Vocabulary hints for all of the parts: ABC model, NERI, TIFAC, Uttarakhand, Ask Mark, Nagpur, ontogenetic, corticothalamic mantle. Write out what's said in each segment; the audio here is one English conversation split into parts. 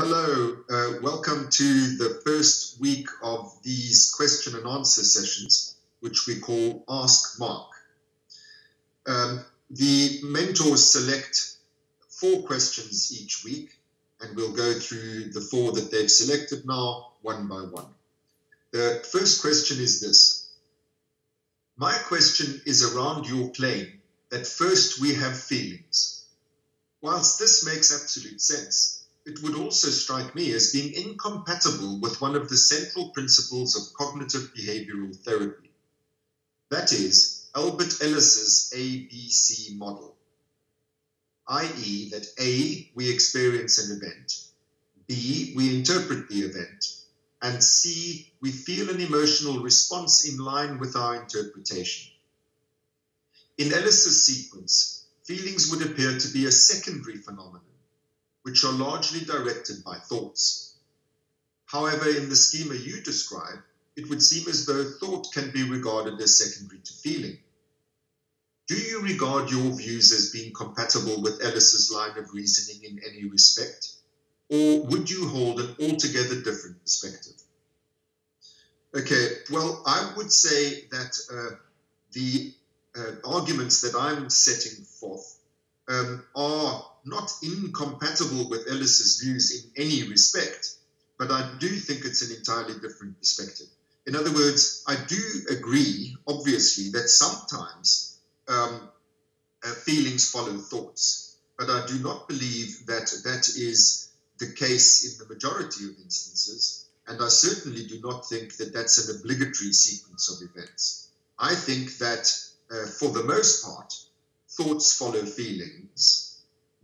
Hello, welcome to the first week of these question and answer sessions, which we call Ask Mark. The mentors select 4 questions each week, and we'll go through the 4 that they've selected now, one by one. The first question is this. My question is around your claim that first we have feelings. Whilst this makes absolute sense, it would also strike me as being incompatible with one of the central principles of cognitive behavioral therapy. That is, Albert Ellis's ABC model, i.e. that A, we experience an event, B, we interpret the event, and C, we feel an emotional response in line with our interpretation. In Ellis's sequence, feelings would appear to be a secondary phenomenon, which are largely directed by thoughts. However, in the schema you describe, it would seem as though thought can be regarded as secondary to feeling. Do you regard your views as being compatible with Ellis's line of reasoning in any respect, or would you hold an altogether different perspective? Okay, well, I would say that the arguments that I'm setting forth are not incompatible with Ellis's views in any respect, but I do think it's an entirely different perspective. In other words, I do agree, obviously, that sometimes feelings follow thoughts, but I do not believe that that is the case in the majority of instances, and I certainly do not think that that's an obligatory sequence of events. I think that, for the most part, thoughts follow feelings,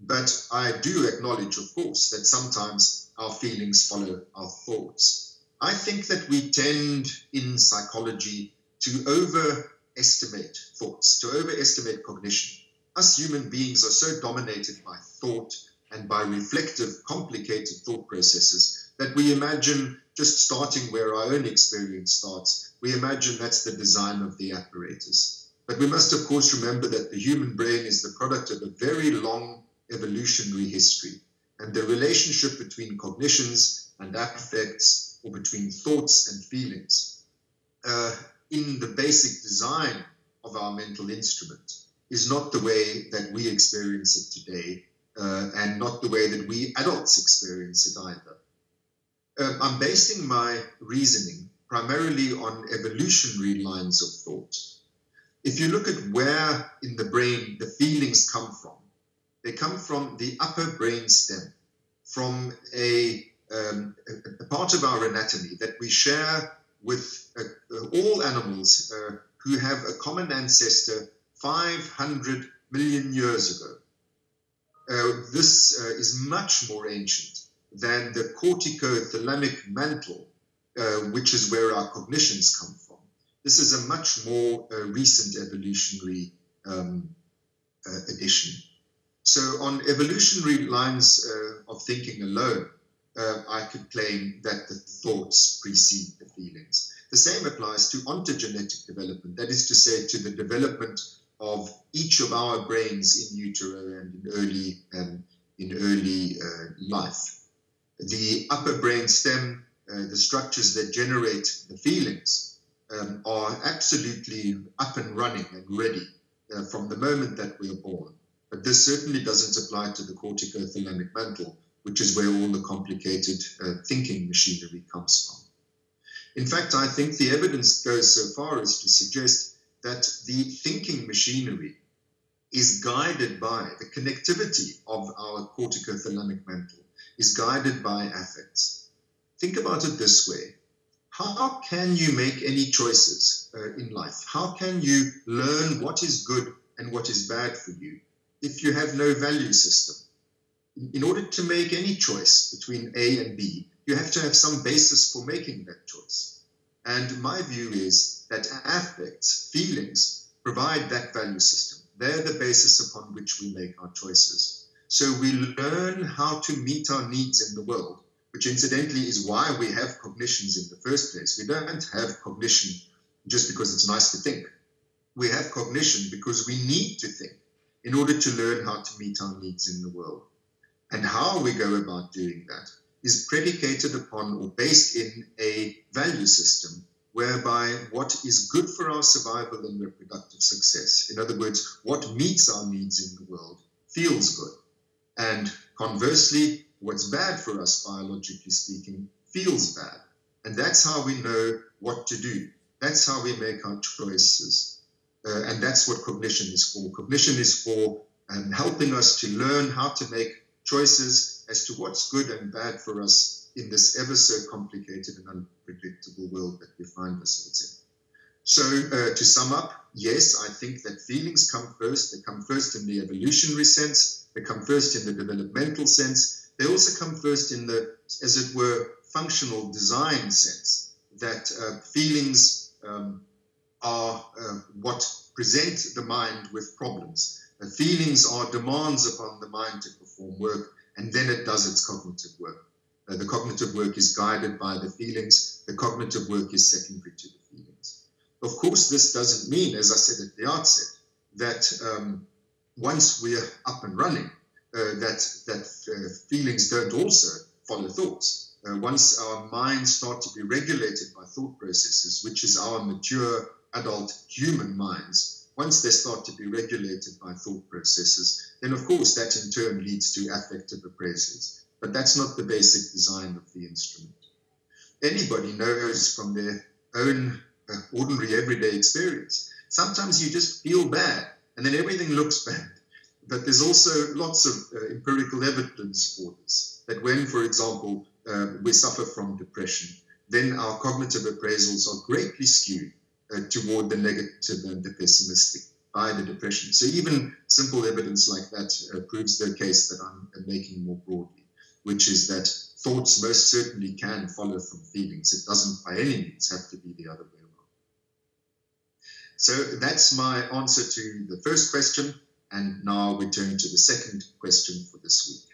but I do acknowledge, of course, that sometimes our feelings follow our thoughts. I think that we tend in psychology to overestimate thoughts, to overestimate cognition. Us human beings are so dominated by thought and by reflective, complicated thought processes that we imagine, just starting where our own experience starts, we imagine that's the design of the apparatus. But we must, of course, remember that the human brain is the product of a very long evolutionary history, and the relationship between cognitions and affects, or between thoughts and feelings, in the basic design of our mental instrument is not the way that we experience it today, and not the way that we adults experience it either. I'm basing my reasoning primarily on evolutionary lines of thought. If you look at where in the brain the feelings come from, they come from the upper brain stem, from a part of our anatomy that we share with all animals who have a common ancestor 500 million years ago. This is much more ancient than the corticothalamic mantle, which is where our cognitions come from. This is a much more recent evolutionary addition. So on evolutionary lines of thinking alone, I could claim that the thoughts precede the feelings. The same applies to ontogenetic development, that is to say, to the development of each of our brains in utero and in early life. The upper brain stem, the structures that generate the feelings, are absolutely up and running and ready from the moment that we are born. But this certainly doesn't apply to the corticothalamic mantle, which is where all the complicated thinking machinery comes from. In fact, I think the evidence goes so far as to suggest that the thinking machinery is guided by the connectivity of our corticothalamic mantle, is guided by affects. Think about it this way. How can you make any choices in life? How can you learn what is good and what is bad for you if you have no value system? In order to make any choice between A and B, you have to have some basis for making that choice. And my view is that affects, feelings, provide that value system. They're the basis upon which we make our choices. So we learn how to meet our needs in the world, which incidentally is why we have cognitions in the first place. We don't have cognition just because it's nice to think. We have cognition because we need to think in order to learn how to meet our needs in the world. And how we go about doing that is predicated upon or based in a value system, whereby what is good for our survival and reproductive success, in other words, what meets our needs in the world, feels good. And conversely, what's bad for us, biologically speaking, feels bad. And that's how we know what to do. That's how we make our choices. And that's what cognition is for. Cognition is for helping us to learn how to make choices as to what's good and bad for us in this ever so complicated and unpredictable world that we find ourselves in. So to sum up, yes, I think that feelings come first. They come first in the evolutionary sense. They come first in the developmental sense. They also come first in the, as it were, functional design sense, that feelings are what present the mind with problems. Feelings are demands upon the mind to perform work, and then it does its cognitive work. The cognitive work is guided by the feelings. The cognitive work is secondary to the feelings. Of course, this doesn't mean, as I said at the outset, that once we're up and running, that feelings don't also follow thoughts. Once our minds start to be regulated by thought processes, which is our mature adult human minds, once they start to be regulated by thought processes, then of course that in turn leads to affective appraisals. But that's not the basic design of the instrument. Anybody knows from their own ordinary everyday experience. Sometimes you just feel bad and then everything looks bad. But there's also lots of empirical evidence for this, that when, for example, we suffer from depression, then our cognitive appraisals are greatly skewed toward the negative and the pessimistic by the depression. So even simple evidence like that proves the case that I'm making more broadly, which is that thoughts most certainly can follow from feelings. It doesn't by any means have to be the other way around. So that's my answer to the first question. And now we turn to the second question for this week.